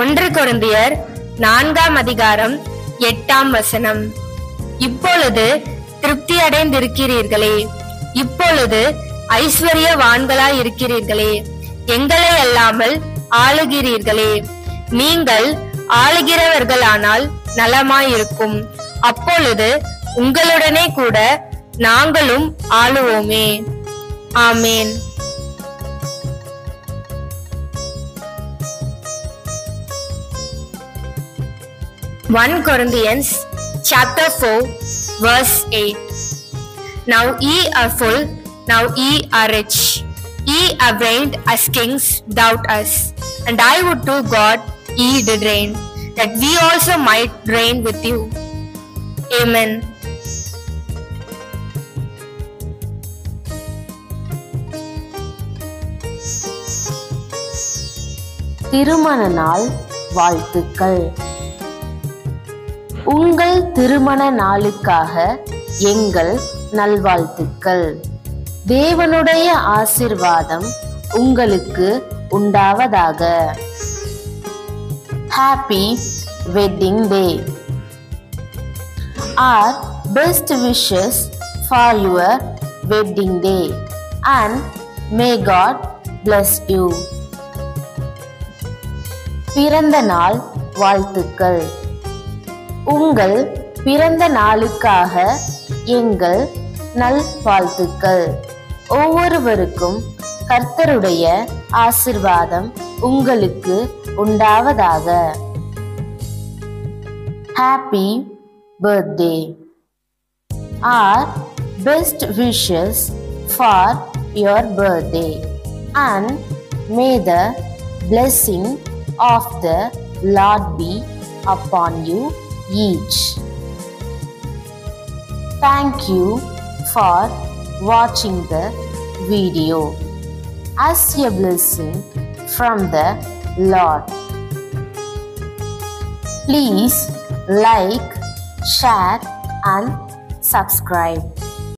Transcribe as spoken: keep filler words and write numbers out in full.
ஒன்று கொரிந்தியர் நான்காம் அதிகாரம் எட்டாம் வசனம். இப்பொழுது திருப்தி அடைந்திருக்கிறீர்களே, இப்பொழுது ஐஸ்வர்யவான்களாய் இருக்கிறீர்களே, எங்களை அல்லாமல் ஆளுகிறீர்களே, நீங்கள் ஆளுகிறவர்களானால் நலமாயிருக்கும், அப்பொழுது உங்களுடனே கூட நாங்களும் ஆளுவோமே. ஆமேன். First Corinthians chapter four verse eight. Now ye are full, now ye are rich. Ye have reigned as kings without us. And I would to God ye did reign, that we also might reign with you. Amen. திருமண நாள் வாழ்த்துக்கள். உங்கள் திருமண நாளுக்காக எங்கள் நல்வாழ்த்துக்கள். தேவனுடைய ஆசீர்வாதம் உங்களுக்கு உண்டாவதாக. Happy wedding day. Our best wishes for your wedding day and may God bless you. பிறந்த நாள் வாழ்த்துக்கள். உங்கள் பிறந்த நாளுக்காக எங்கள் நல்வாழ்த்துக்கள். ஒவ்வொருவருக்கும் கர்த்தருடைய ஆசீர்வாதம் உங்களுக்கு உண்டாவதாக. Happy birthday. Our best wishes for your birthday and may the blessing of the lord be upon you each. Thank you for watching the video. As a blessing from the Lord. Please like, share and subscribe.